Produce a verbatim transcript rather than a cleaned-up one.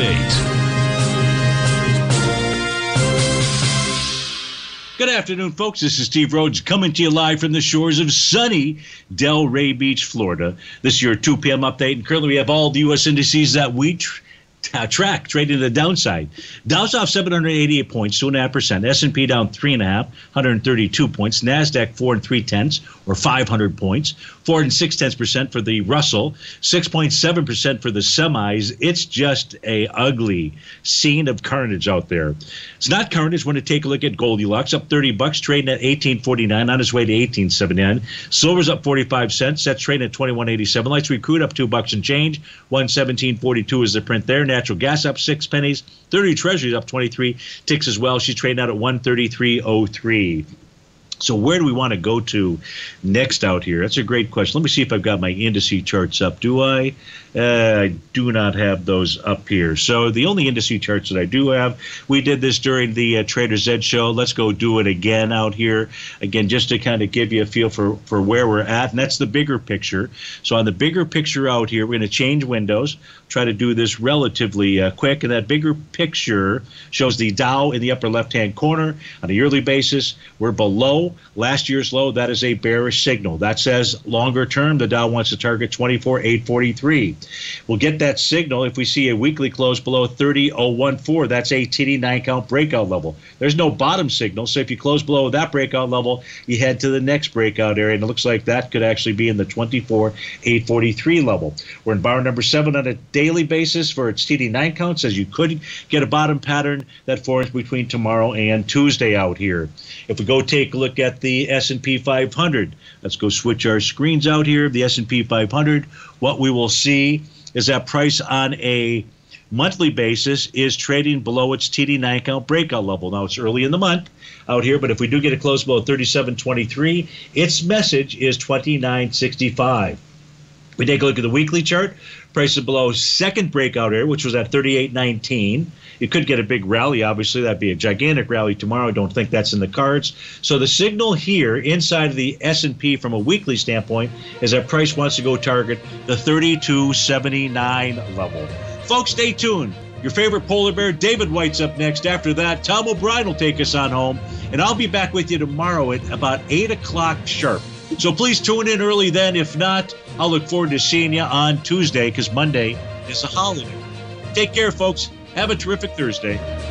States. Good afternoon, folks. This is Steve Rhodes coming to you live from the shores of sunny Delray Beach, Florida. This is your two p.m. update, and currently we have all the U S indices that we tr- Uh, track trading to the downside. Dow's off seven hundred eighty-eight points, two point five percent. S and P down three point five, one hundred thirty-two points. NASDAQ four and three tenths, or five hundred points. four and six tenths percent for the Russell, six point seven percent for the semis. It's just a ugly scene of carnage out there. It's not carnage when you take a look at Goldilocks, up thirty bucks, trading at eighteen forty-nine, on his way to eighteen seventy-nine. Silver's up forty-five cents, that's trading at twenty-one eighty-seven. Lights Sweet Crude up two bucks and change, one seventeen forty-two is the print there. Natural gas up six pennies, thirty treasuries up twenty-three ticks as well. She's trading out at one thirty-three oh three. So where do we want to go to next out here? That's a great question. Let me see if I've got my indice charts up. Do I? Uh, I do not have those up here. So the only indice charts that I do have, we did this during the uh, Trader's Edge show. Let's go do it again out here. Again, just to kind of give you a feel for, for where we're at. And that's the bigger picture. So on the bigger picture out here, we're going to change windows, try to do this relatively uh, quick. And that bigger picture shows the Dow in the upper left-hand corner. On a yearly basis, we're below last year's low. That is a bearish signal. That says longer term, the Dow wants to target twenty-four eight forty-three. We'll get that signal if we see a weekly close below thirty oh fourteen. That's a T D nine count breakout level. There's no bottom signal, so if you close below that breakout level, you head to the next breakout area, and it looks like that could actually be in the twenty-four eight forty-three level. We're in bar number seven on a daily basis for its T D nine count. Says you could get a bottom pattern that forms between tomorrow and Tuesday out here. If we go take a look at the S and P five hundred. Let's go switch our screens out here. The S and P five hundred, what we will see is that price on a monthly basis is trading below its T D nine count breakout level. Now, it's early in the month out here, but if we do get a close below thirty-seven twenty-three, its message is twenty-nine sixty-five. We take a look at the weekly chart. Price is below second breakout area, which was at thirty-eight nineteen. It could get a big rally, obviously. That'd be a gigantic rally tomorrow. I don't think that's in the cards. So the signal here inside of the S and P from a weekly standpoint is that price wants to go target the thirty-two seventy-nine level. Folks, stay tuned. Your favorite polar bear, David White's up next. After that, Tom O'Brien will take us on home. And I'll be back with you tomorrow at about eight o'clock sharp. So please tune in early then. If not, I'll look forward to seeing you on Tuesday, because Monday is a holiday. Take care, folks. Have a terrific Thursday.